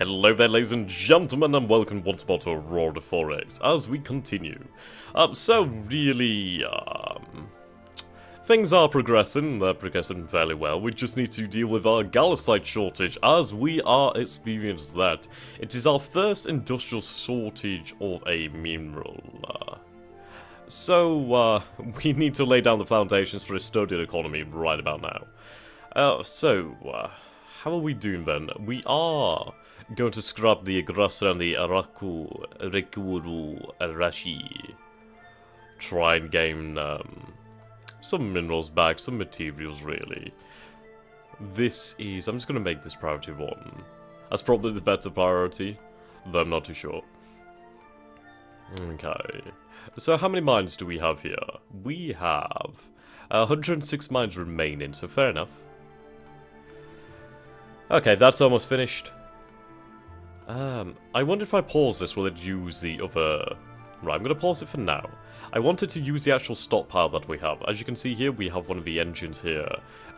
Hello there, ladies and gentlemen, and welcome once more to Aurora Forex as we continue. Things are progressing, they're progressing fairly well. We just need to deal with our Galasite shortage as we are experiencing that. It is our first industrial shortage of a mineral. We need to lay down the foundations for a sturdier economy right about now. How are we doing then? We are going to scrap the aggressor and the Araku, Rikuru, Arashi. Try and gain some minerals back, some materials really. This is... I'm just going to make this priority one. That's probably the better priority, though I'm not too sure. Okay. So how many mines do we have here? We have 106 mines remaining, so fair enough. Okay, that's almost finished. I wonder if I pause this, will it use the other... Right, I'm going to pause it for now. I wanted to use the actual stockpile that we have. As you can see here, we have one of the engines here,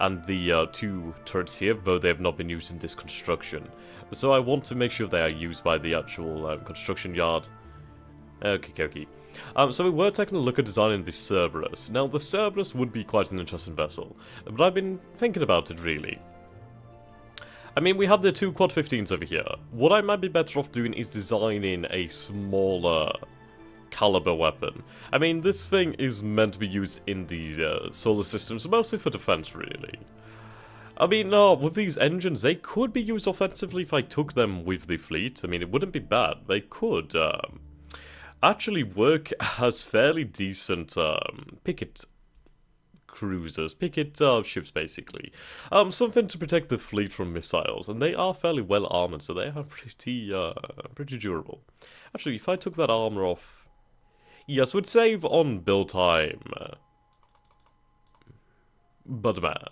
and the two turrets here, though they have not been used in this construction. So I want to make sure they are used by the actual construction yard. Okie dokie. So we were taking a look at designing this Cerberus. Now, the Cerberus would be quite an interesting vessel, but I've been thinking about it, really. I mean, we have the two quad 15s over here. What I might be better off doing is designing a smaller caliber weapon. I mean, this thing is meant to be used in these solar systems, mostly for defense, really. I mean, no, with these engines, they could be used offensively if I took them with the fleet. I mean, it wouldn't be bad. They could actually work as fairly decent picket cruisers, picket ships basically. Something to protect the fleet from missiles, and they are fairly well armoured, so they are pretty durable. Actually, if I took that armour off... Yes, we'd save on build time. But man.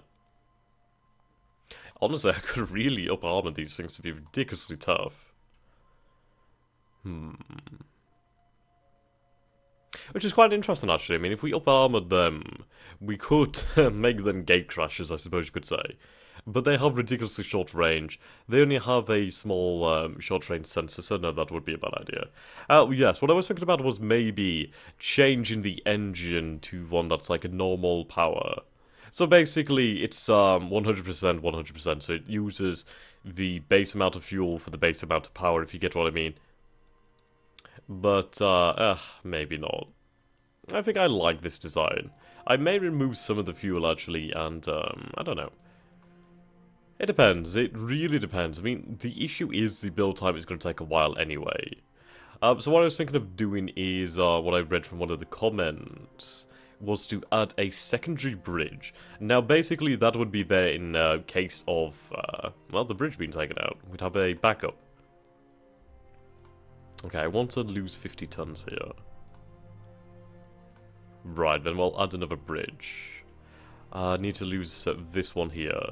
Honestly, I could really up-armour these things to be ridiculously tough. Which is quite interesting, actually. I mean, if we up-armoured them, we could make them gate crashers, I suppose you could say. But they have ridiculously short range. They only have a small short-range sensor, so no, that would be a bad idea. Yes, what I was thinking about was maybe changing the engine to one that's like a normal power. So basically, it's 100%, 100%, so it uses the base amount of fuel for the base amount of power, if you get what I mean. But, maybe not. I think I like this design. I may remove some of the fuel, actually, and, I don't know. It depends. It really depends. I mean, the issue is the build time is going to take a while anyway. So what I was thinking of doing is, what I read from one of the comments, was to add a secondary bridge. Now, basically, that would be there in case of, well, the bridge being taken out. We'd have a backup. Okay, I want to lose 50 tons here. Right, then we'll add another bridge. I need to lose this one here.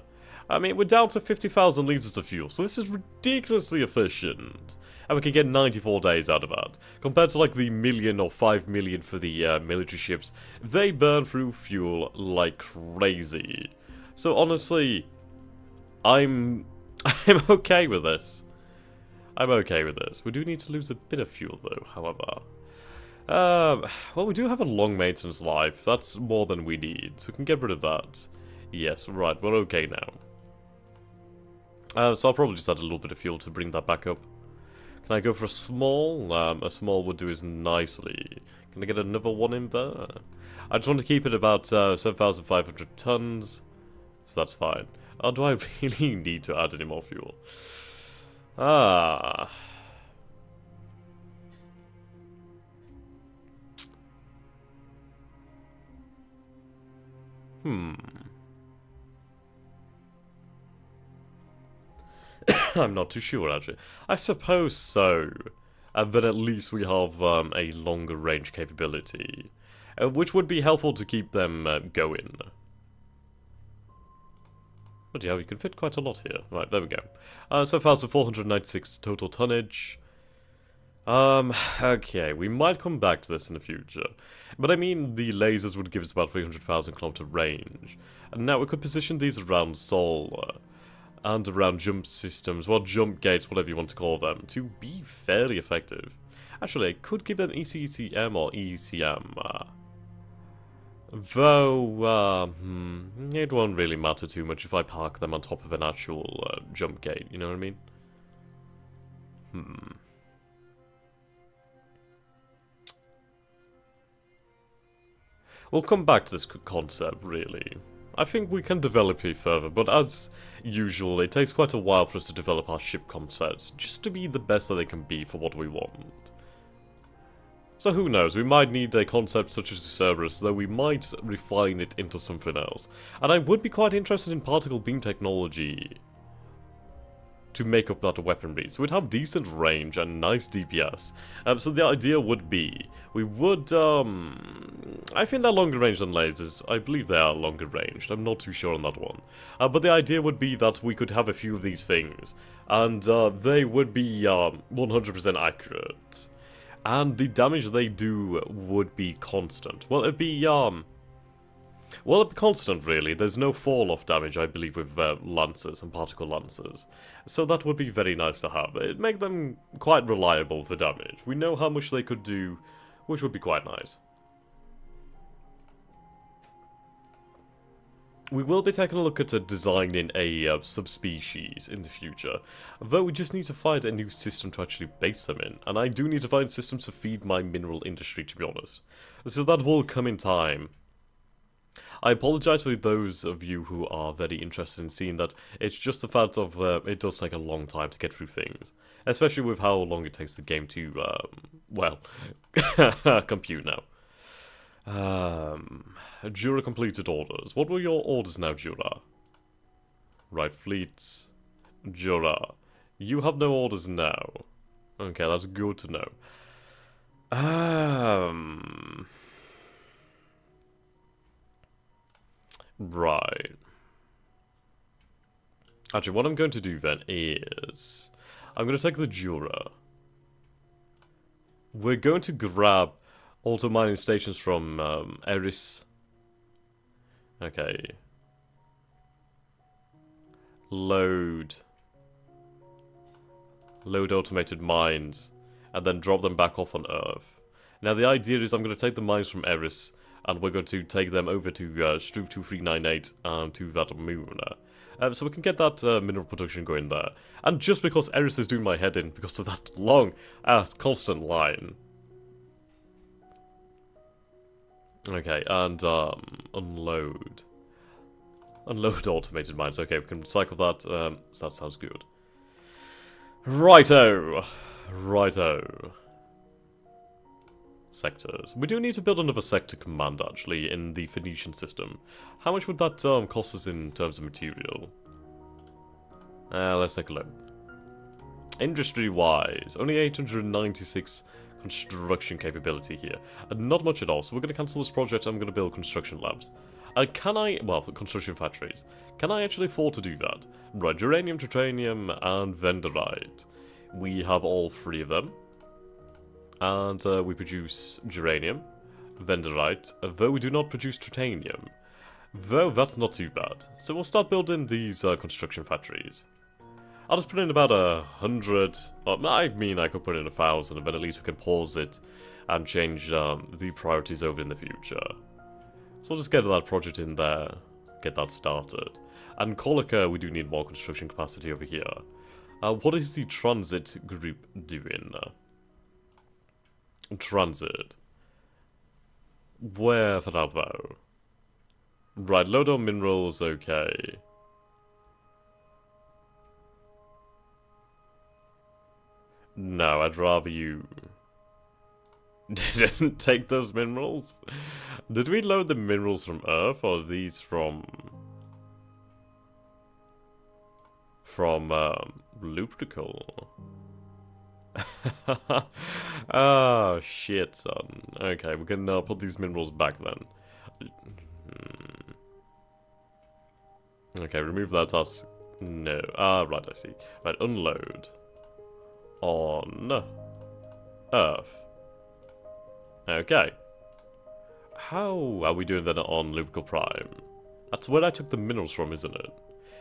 I mean, we're down to 50,000 litres of fuel, so this is ridiculously efficient. And we can get 94 days out of that. Compared to like the million or 5 million for the military ships, they burn through fuel like crazy. So honestly, I'm okay with this. I'm okay with this. We do need to lose a bit of fuel, though, however. Well, we do have a long maintenance life. That's more than we need, so we can get rid of that. Yes, right, we're okay now. So I'll probably just add a little bit of fuel to bring that back up. Can I go for a small? A small would do is nicely. Can I get another one in there? I just want to keep it about 7,500 tons, so that's fine. Oh, do I really need to add any more fuel? I'm not too sure, actually. I suppose so. And then at least we have a longer range capability, which would be helpful to keep them going. But yeah, we can fit quite a lot here. Right, there we go. 7,496 total tonnage. Okay, we might come back to this in the future. But I mean, the lasers would give us about 300,000 kilometer range. And now we could position these around Sol. and around jump systems, well, jump gates, whatever you want to call them, to be fairly effective. Actually, I could give them ECCM or ECM. Though, it won't really matter too much if I park them on top of an actual jump gate, you know what I mean? We'll come back to this concept, really. I think we can develop it further, but as usual, it takes quite a while for us to develop our ship concepts, just to be the best that they can be for what we want. So who knows, we might need a concept such as the Cerberus, though we might refine it into something else. And I would be quite interested in particle beam technology to make up that weaponry. So we'd have decent range and nice DPS. So the idea would be, we would, I think they're longer range than lasers. I believe they are longer ranged. I'm not too sure on that one. But the idea would be that we could have a few of these things. And they would be 100% accurate. And the damage they do would be constant. Well, it'd be, well, it'd be constant, really. There's no fall-off damage, I believe, with lancers and particle lancers. So that would be very nice to have. It'd make them quite reliable for damage. We know how much they could do, which would be quite nice. We will be taking a look at designing a subspecies in the future, though we just need to find a new system to actually base them in, and I do need to find systems to feed my mineral industry, to be honest. So that will come in time. I apologise for those of you who are very interested in seeing that. It's just the fact of it does take a long time to get through things, especially with how long it takes the game to, well, compute now. Jura completed orders. What were your orders now, Jura? Right, fleets. Jura, you have no orders now. Okay, that's good to know. Right. Actually, what I'm going to do then is, I'm going to take the Jura. We're going to grab auto mining stations from Eris. Okay. Load. Load automated mines. And then drop them back off on Earth. Now the idea is I'm going to take the mines from Eris. And we're going to take them over to Struve 2398 and to that moon. So we can get that mineral production going there. And just because Eris is doing my head in because of that long ass constant line. Okay, and unload. Unload automated mines. Okay, we can recycle that. So that sounds good. Righto. Righto. Sectors. We do need to build another sector command, actually, in the Phoenician system. How much would that cost us in terms of material? Let's take a look. Industry-wise, only 896... construction capability here. Not much at all, so we're going to cancel this project and I'm going to build construction labs. Can I, well, construction factories. Can I actually afford to do that? Right, uranium, titanium, and vendorite. We have all three of them. And we produce uranium, vendorite, though we do not produce titanium. Though that's not too bad. So we'll start building these construction factories. I'll just put in about 100, I mean I could put in 1,000 and then at least we can pause it and change the priorities over in the future. So I'll just get that project in there, get that started. And Ancolica, we do need more construction capacity over here. What is the transit group doing? Transit. Where for that though? Right, load on minerals, okay. No, I'd rather you didn't take those minerals. Did we load the minerals from Earth or these from Lubrical? Oh shit, son. Okay, we can put these minerals back then. Okay, remove that task. No. Ah, right, I see. Right, unload. On Earth. Okay. How are we doing then on Lubrical Prime? That's where I took the minerals from, isn't it?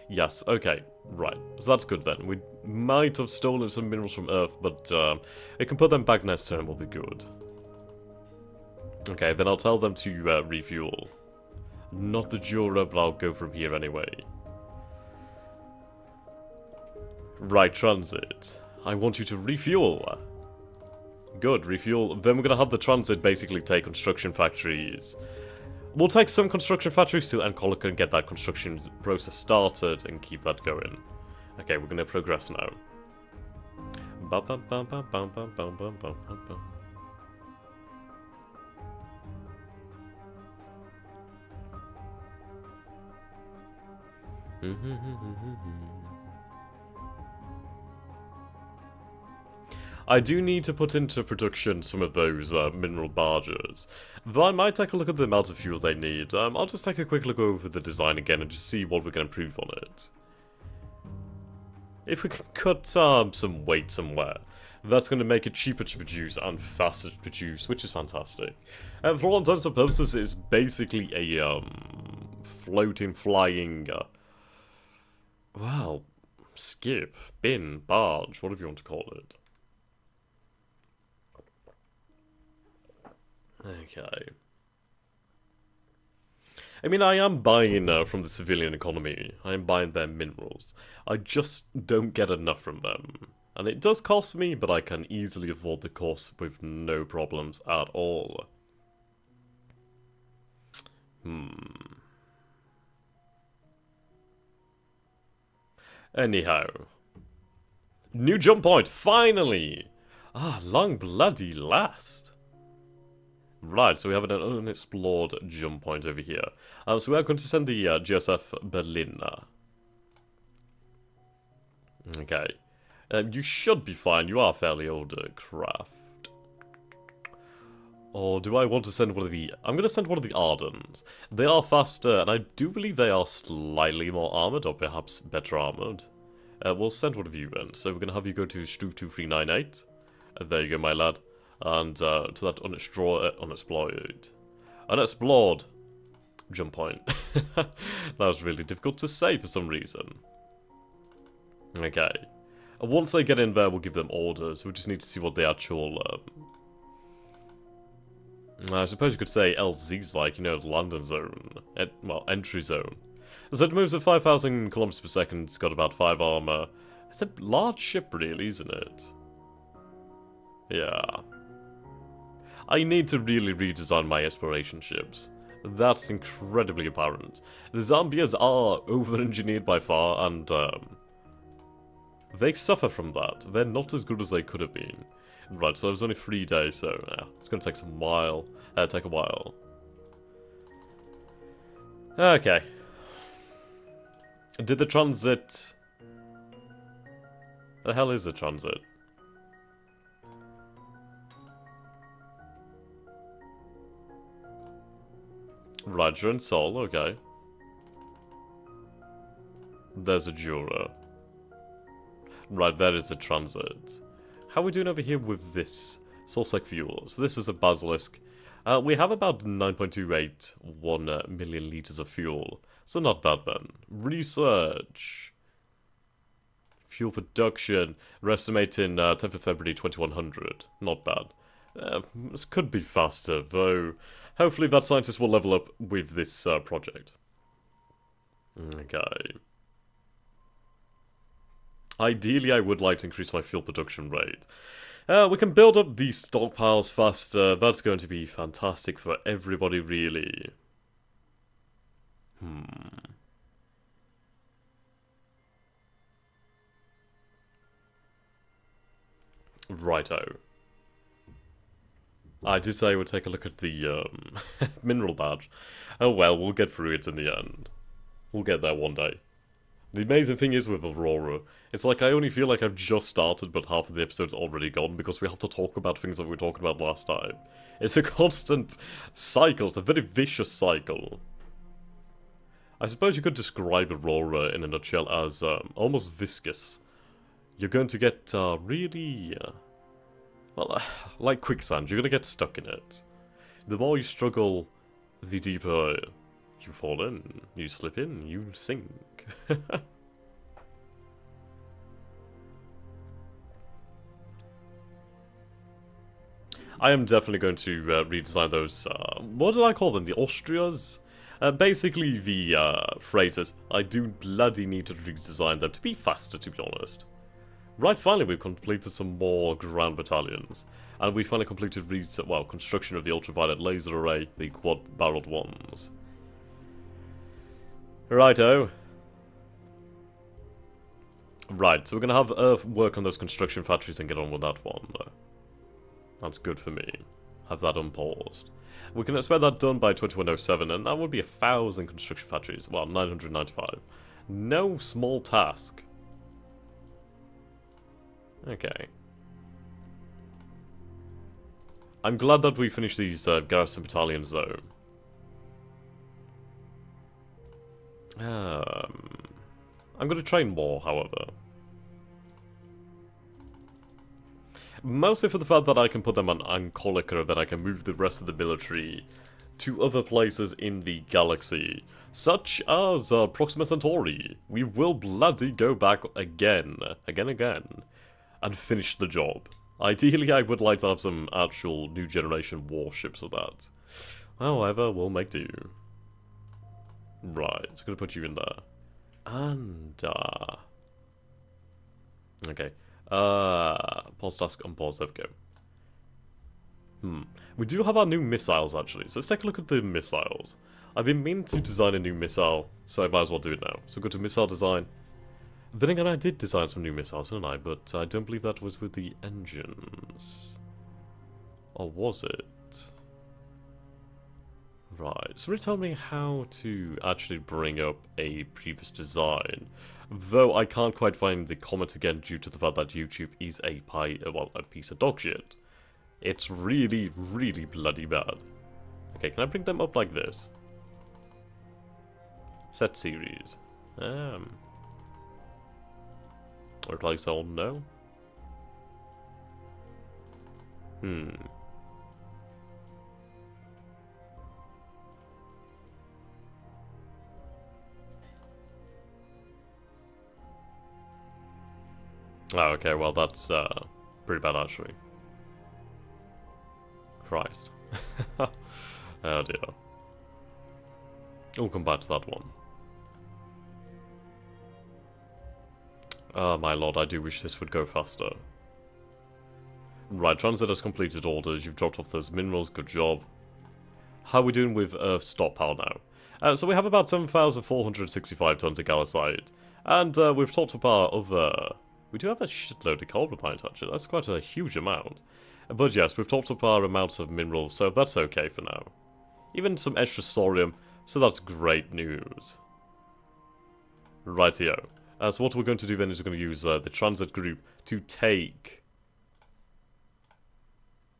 Yes, okay, right. So that's good then. We might have stolen some minerals from Earth, but I can put them back next turn, will be good. Okay, then I'll tell them to refuel. Not the Jura, but I'll go from here anyway. Right, transit. I want you to refuel. Good, refuel. Then we're gonna have the transit basically take construction factories. We'll take some construction factories to Ancolica and get that construction process started and keep that going. Okay, we're gonna progress now. I do need to put into production some of those mineral barges. Though I might take a look at the amount of fuel they need. I'll just take a quick look over the design again and just see what we can improve on it. If we can cut some weight somewhere, that's going to make it cheaper to produce and faster to produce, which is fantastic. For all intents and purposes, it's basically a floating, flying... wow, skip, bin, barge, whatever you want to call it. Okay. I mean, I am buying from the civilian economy. I am buying their minerals. I just don't get enough from them. And it does cost me, but I can easily afford the cost with no problems at all. Anyhow. New jump point, finally! Ah, long bloody last. Right, so we have an unexplored jump point over here. So we are going to send the GSF Berliner. Okay. You should be fine, you are fairly older craft. Or do I want to send one of the... I'm going to send one of the Ardennes. They are faster, and I do believe they are slightly more armoured, or perhaps better armoured. We'll send one of you in. So we're going to have you go to Struve 2398. There you go, my lad. And to that unexplored jump point. That was really difficult to say for some reason. Okay. Once they get in there, we'll give them orders. We just need to see what the actual... I suppose you could say LZ's like, you know, landing zone. Well, entry zone. So it moves at 5,000 kilometers per second. It's got about 5 armor. It's a large ship, really, isn't it? Yeah. I need to really redesign my exploration ships. That's incredibly apparent. The Zambias are over-engineered by far, and they suffer from that. They're not as good as they could have been. Right, so it was only 3 days, so it's going to take some while. Take a while. Okay. Did the transit? The hell is the transit? Roger and Sol, okay. There's a Jura. Right, there is a transit. How are we doing over here with this? Solsec fuel. So this is a basilisk. We have about 9.281 million litres of fuel. So not bad then. Research. Fuel production. We're estimating 10th of February 2100. Not bad. This could be faster, though. Hopefully that scientist will level up with this project. Okay. Ideally, I would like to increase my fuel production rate. We can build up these stockpiles faster. That's going to be fantastic for everybody, really. Righto. I did say we'll take a look at the mineral badge. Oh well, we'll get through it in the end. We'll get there one day. The amazing thing is with Aurora, it's like I only feel like I've just started but half of the episode's already gone because we have to talk about things that we were talking about last time. It's a constant cycle, it's a very vicious cycle. I suppose you could describe Aurora in a nutshell as almost viscous. You're going to get really... well, like quicksand, you're going to get stuck in it. The more you struggle, the deeper You fall in, you slip in, you sink. I am definitely going to redesign those, what did I call them, the Austrias? Basically the freighters. I do bloody need to redesign them to be faster, to be honest. Right, finally we've completed some more ground battalions. And we finally completed construction of the ultraviolet laser array, the quad-barreled ones. Righto. Right, so we're going to have Earth work on those construction factories and get on with that one. That's good for me. Have that unpaused. We can expect that done by 2107, and that would be 1,000 construction factories. Well, 995. No small task. Okay. I'm glad that we finished these garrison battalions, though. I'm going to train more, however. Mostly for the fact that I can put them on Ancolica, that I can move the rest of the military to other places in the galaxy. Such as Proxima Centauri. We will bloody go back again. Again. And finish the job. Ideally, I would like to have some actual new generation warships of that. However, we'll make do. Right, so I'm going to put you in there. And, okay. Pause task, unpause, there we go. We do have our new missiles, actually, so let's take a look at the missiles. I've been meaning to design a new missile, so I might as well do it now. So go to missile design. Then again, I did design some new missiles, didn't I? But I don't believe that was with the engines. Or was it? Right, somebody tell me how to actually bring up a previous design. Though I can't quite find the comment again due to the fact that YouTube is a piece of dog shit. It's really, really bloody bad. Okay, can I bring them up like this? Set series. Replace all, no. Oh, okay, well that's pretty bad actually. Christ. Oh dear. We'll come back to that one. Oh my lord, I do wish this would go faster. Right, transit has completed orders, you've dropped off those minerals, good job. How are we doing with Earth's stockpile now? So we have about 7,465 tons of Galasite. And we've topped up our other... We do have a shitload of cobra pines, actually. That's quite a huge amount. But yes, we've topped up our amounts of minerals, so that's okay for now. Even some extra saurium, so that's great news. Rightio. So what we're going to do then is we're going to use the transit group to take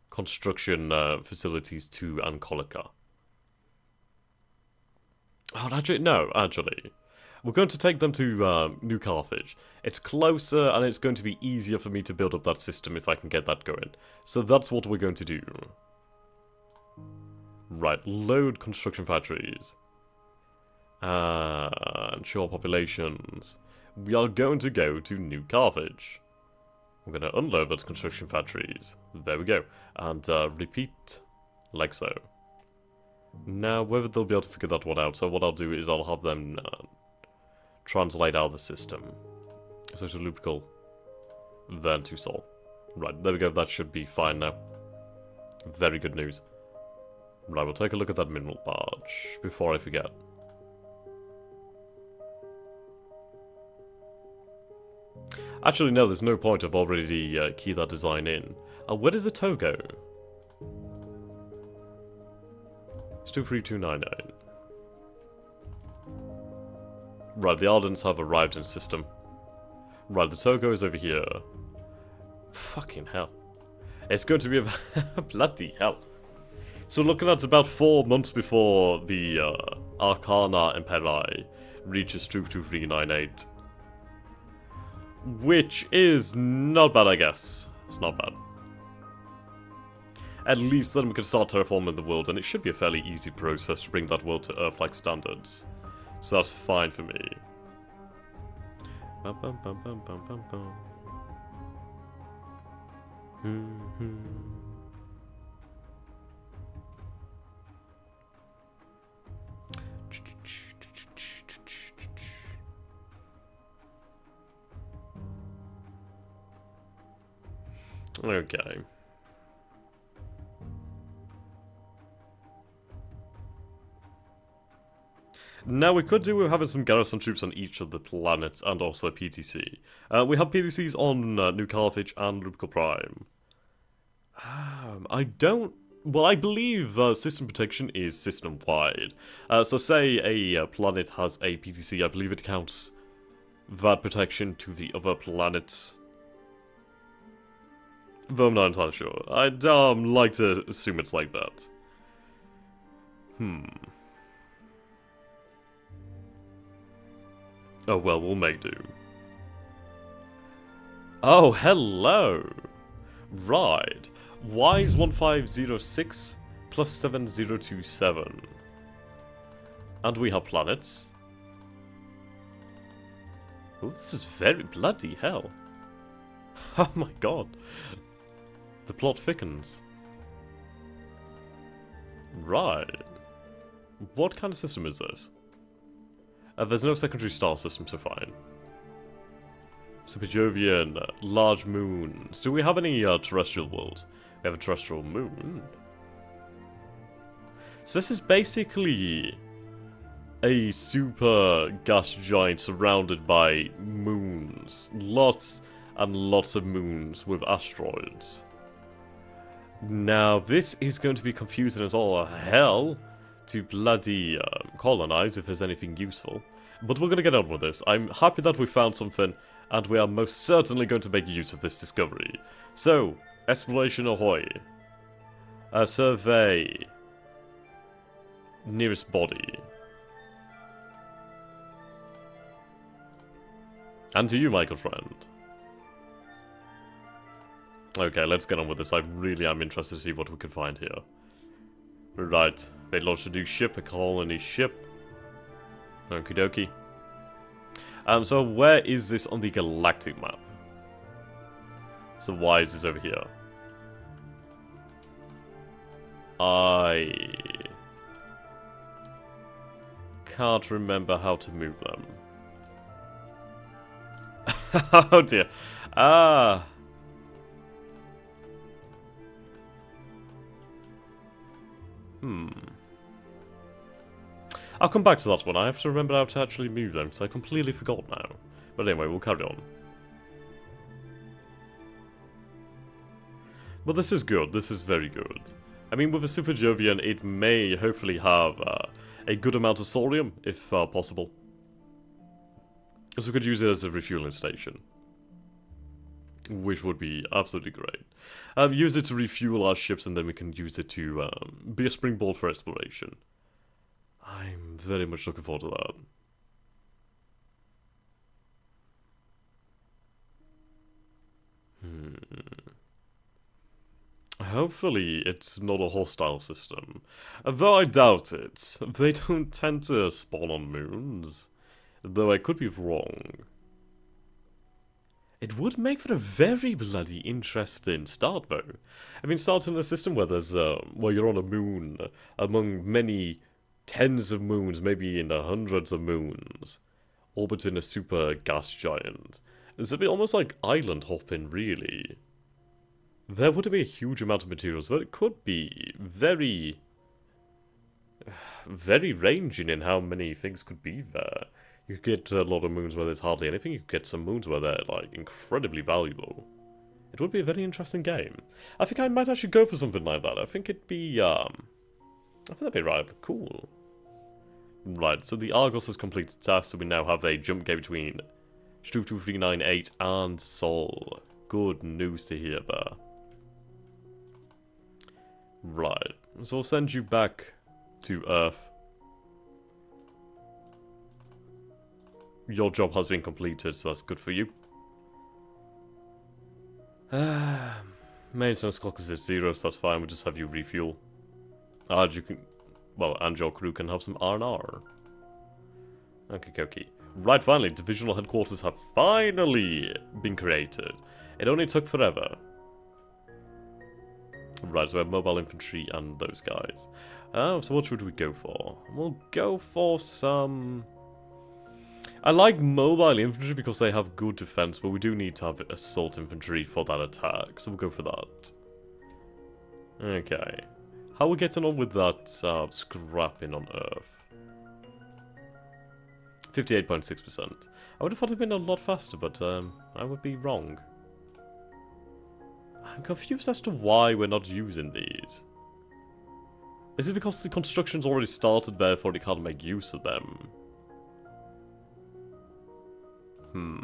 construction facilities to Ancolica. Oh, actually, no, actually. We're going to take them to New Carthage. It's closer and it's going to be easier for me to build up that system if I can get that going. So that's what we're going to do. Right, load construction factories. And show our populations. We are going to go to New Carthage. We're going to unload those construction factories. There we go. And repeat like so. Now, whether they'll be able to figure that one out, so what I'll do is I'll have them... translate out the system. So to Lubical, then to Sol. Right, there we go, that should be fine now. Very good news. Right, we'll take a look at that mineral barge before I forget. Actually, no, there's no point, I've already keyed that design in. Where does the tow go? Struve 2398. Right, the Ardennes have arrived in system. Right, the Togo is over here. Fucking hell. It's going to be a bloody hell. So looking at about 4 months before the Arcana Imperi reaches Struve 2398. Which is not bad, I guess. It's not bad. at least then we can start terraforming the world, and it should be a fairly easy process to bring that world to Earth-like standards. So that's fine for me. Okay. Now we could do with having some garrison troops on each of the planets and also a PTC. We have PTCs on New Carthage and Lubrical Prime. I don't... Well, I believe system protection is system-wide. So say a planet has a PTC, I believe it counts that protection to the other planet. Though I'm not entirely sure. I'd like to assume it's like that. Oh well, we'll make do. Oh, hello! Right. Y is 1506 plus 7027. And we have planets. Oh, this is very bloody hell. Oh my god. The plot thickens. Right. What kind of system is this? There's no secondary star system, so fine. Superjovian, large moons. Do we have any terrestrial worlds? We have a terrestrial moon. So this is basically a super gas giant surrounded by moons. Lots and lots of moons with asteroids. Now this is going to be confusing as all hell to bloody colonize if there's anything useful. But we're going to get on with this. I'm happy that we found something, and we are most certainly going to make use of this discovery. So, exploration ahoy. Survey. Nearest body. And to you, my good friend. Okay, let's get on with this. I really am interested to see what we can find here. Right, they launched a new ship, a colony ship. Okie dokie. So where is this on the galactic map? So why is this over here? I can't remember how to move them. Oh dear. Ah. I'll come back to that one. I have to remember how to actually move them, because I completely forgot now. But anyway, we'll carry on. But this is good. This is very good. I mean, with a Super Jovian, it may hopefully have a good amount of Saurium, if possible. So we could use it as a refueling station. Which would be absolutely great. Use it to refuel our ships, and then we can use it to be a springboard for exploration. I'm very much looking forward to that. Hopefully it's not a hostile system. Though I doubt it. They don't tend to spawn on moons. Though I could be wrong. It would make for a very bloody interesting start, though. I mean, starting a system where there's, where you're on a moon among many tens of moons, maybe in the hundreds of moons, orbiting a super gas giant. It's a bit almost like island hopping, really. There wouldn't be a huge amount of materials, but it could be very, very ranging in how many things could be there. You get a lot of moons where there's hardly anything. You get some moons where they're, like, incredibly valuable. It would be a very interesting game. I think I might actually go for something like that. I think it'd be, I think that'd be rather cool. Right, so the Argos has completed the task, so we now have a jump game between Struve 2398 and Sol. Good news to hear there. Right, so I'll send you back to Earth. Your job has been completed, so that's good for you. Maintenance clock is at 0, so that's fine, we'll just have you refuel. And you can... well, and your crew can have some R&R. Okay, okay. Right, finally, divisional headquarters have finally been created. It only took forever. Right, so we have mobile infantry and those guys. So what should we go for? We'll go for some... I like mobile infantry because they have good defense, but we do need to have assault infantry for that attack, so we'll go for that. Okay. How are we getting on with that scrapping on Earth? 58.6%. I would have thought it'd been a lot faster, but I would be wrong. I'm confused as to why we're not using these. Is it because the construction's already started, therefore it can't make use of them? Hmm.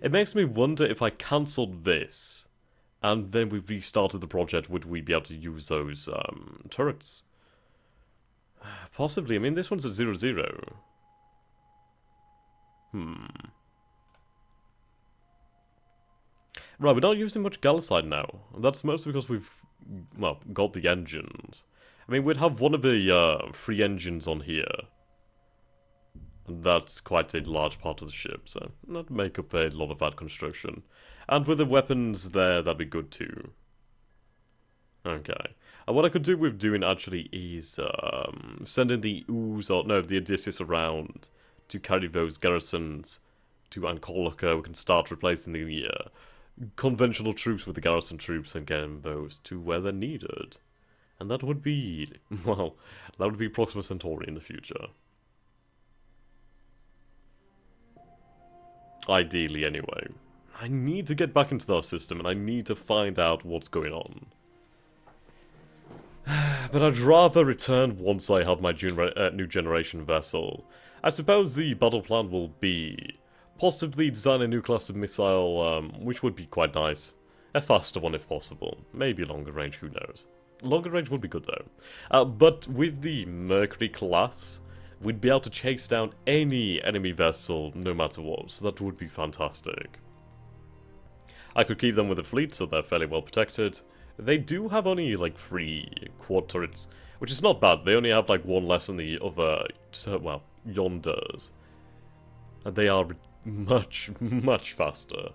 It makes me wonder if I cancelled this, and then we restarted the project, would we be able to use those turrets? Possibly. I mean, this one's at 0-0. Hmm. Right, we're not using much Galasite now. That's mostly because we've, well, got the engines. I mean, we'd have one of the free engines on here. And that's quite a large part of the ship, so that'd make up a lot of that construction. And with the weapons there, that'd be good too. Okay. And what I could do with doing actually is sending the Ooze, or no, the Odysseus around to carry those garrisons to Ancolica. We can start replacing the conventional troops with the garrison troops and getting those to where they're needed. And that would be, well, that would be Proxima Centauri in the future. Ideally, anyway. I need to get back into that system and I need to find out what's going on. But I'd rather return once I have my new generation vessel. I suppose the battle plan will be possibly design a new class of missile, which would be quite nice. A faster one if possible. Maybe longer range, who knows. Longer range would be good though. But with the Mercury class, we'd be able to chase down any enemy vessel no matter what, so that would be fantastic. I could keep them with a fleet, so they're fairly well protected. They do have only, like, 3 quad turrets, which is not bad. They only have, like, one less than the other, well, yonders. And they are much, much faster.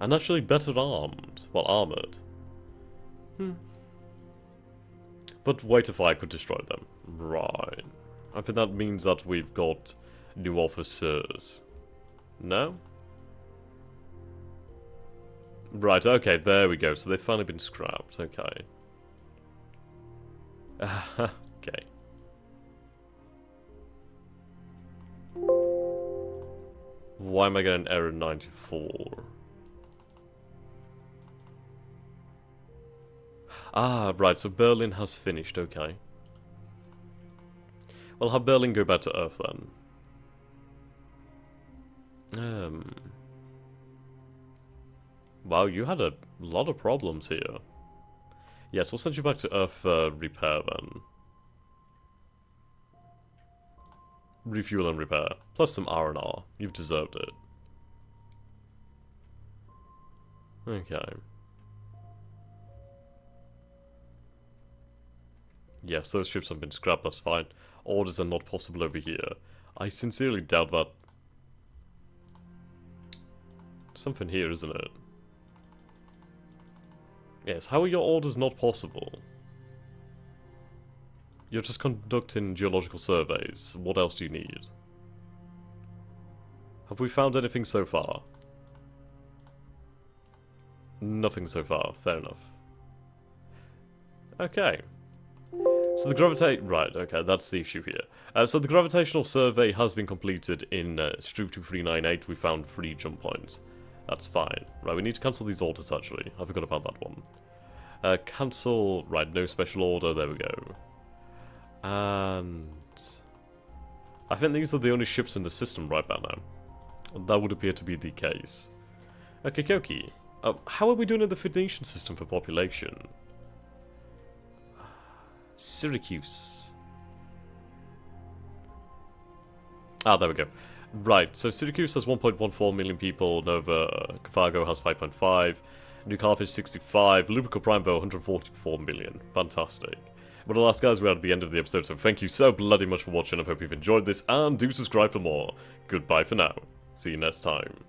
And actually better armed. Well, armoured. Hmm. But Weight of Fire could destroy them. Right. I think that means that we've got new officers. No? Right, okay, there we go. So they've finally been scrapped, okay. Okay. Why am I getting error 94? Ah, right, so Berlin has finished, okay. Well, have Berlin go back to Earth then. Wow, you had a lot of problems here. Yes, we'll send you back to Earth for repair then. Refuel and repair. Plus some R&R. You've deserved it. Okay. Yes, those ships have been scrapped, that's fine. Orders are not possible over here. I sincerely doubt that. Something here, isn't it? Yes, how are your orders not possible? You're just conducting geological surveys. What else do you need? Have we found anything so far? Nothing so far. Fair enough. Okay. So the Right, okay, that's the issue here. So the gravitational survey has been completed in Struve 2398. We found 3 jump points. That's fine. Right, we need to cancel these orders, actually. I forgot about that one. Cancel... Right, no special order. There we go. And... I think these are the only ships in the system right about now. That would appear to be the case. Okay, Koki. How are we doing in the Phoenician system for population? Syracuse. Ah, there we go. Right, so Syracuse has 1.14 million people, Nova Carthago has 5.5, New Carthage 65, Lubrical Primevo 144 million. Fantastic. But alas, guys, we're at the end of the episode, so thank you so bloody much for watching. I hope you've enjoyed this, and do subscribe for more. Goodbye for now. See you next time.